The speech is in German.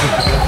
Genau,